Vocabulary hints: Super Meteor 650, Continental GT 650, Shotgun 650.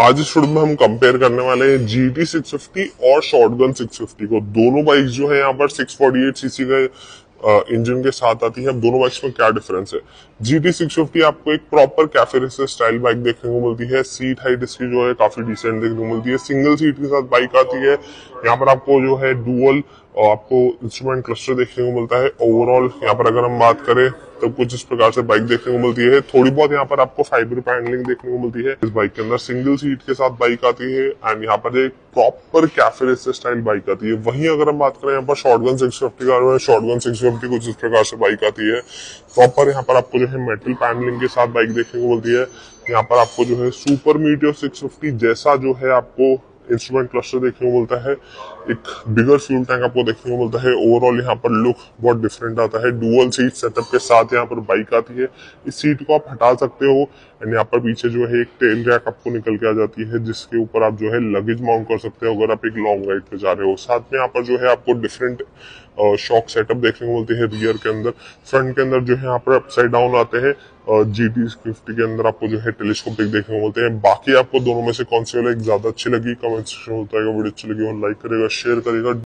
आज इस वीडियो में हम कंपेयर करने वाले हैं GT 650 और शॉटगन 650 को। दोनों बाइक्स जो है यहाँ पर 648 सीसी के इंजन के साथ आती है। अब दोनों बाइक्स में क्या डिफरेंस है। GT 650 आपको एक proper cafe racer style bike देखने को मिलती है। सीट हाइट इसकी जो है काफी डिसेंट देखने को मिलती है। सिंगल सीट के साथ बाइक आती है। यहाँ पर आपको जो है डुअल आपको इंस्ट्रूमेंट क्लस्टर देखने को मिलता है। ओवरऑल यहाँ पर अगर हम बात करें तो कुछ इस प्रकार से बाइक देखने को मिलती है। थोड़ी बहुत यहाँ पर आपको फाइबर पैनलिंग देखने को मिलती है इस बाइक के अंदर। सिंगल सीट के साथ बाइक आती है एंड यहाँ पर एक proper cafe racer style bike आती है। वहीं अगर हम बात करें यहाँ पर शॉटगन 650 का, शॉटगन 650 कुछ इस प्रकार से बाइक आती है। प्रॉपर यहाँ पर आपको जो है मेटल पैनलिंग के साथ बाइक देखने को मिलती है। यहाँ पर आपको जो है सुपर मीटियोर 650 जैसा जो है आपको इंस्ट्रूमेंट क्लस्टर देखने को मिलता है। एक बिगर फ्यूल टैंक आपको देखने को मिलता है। ओवरऑल यहाँ पर लुक बहुत डिफरेंट आता है। डुअल सीट सेटअप के साथ यहाँ पर बाइक आती है। इस सीट को आप हटा सकते हो एंड यहाँ पर पीछे जो है एक टेल रैक आपको निकल के आ जाती है, जिसके ऊपर आप जो है लगेज माउंट कर सकते हो अगर आप एक लॉन्ग राइड पे जा रहे हो। साथ में यहाँ पर जो है आपको डिफरेंट शॉक सेटअप देखने को मिलती है रियर के अंदर। फ्रंट के अंदर जो है यहाँ पर अपसाइड डाउन आते हैं। GT 650 के अंदर आपको जो है टेलीस्कोपिक देखने को मिलते हैं। बाकी आपको दोनों में से कौन सी वाला एक ज्यादा अच्छी लगी, कमेंट सेक्शन में बताइएगा। वीडियो अच्छी लगी हो लाइक करेगा, शेयर करेगा।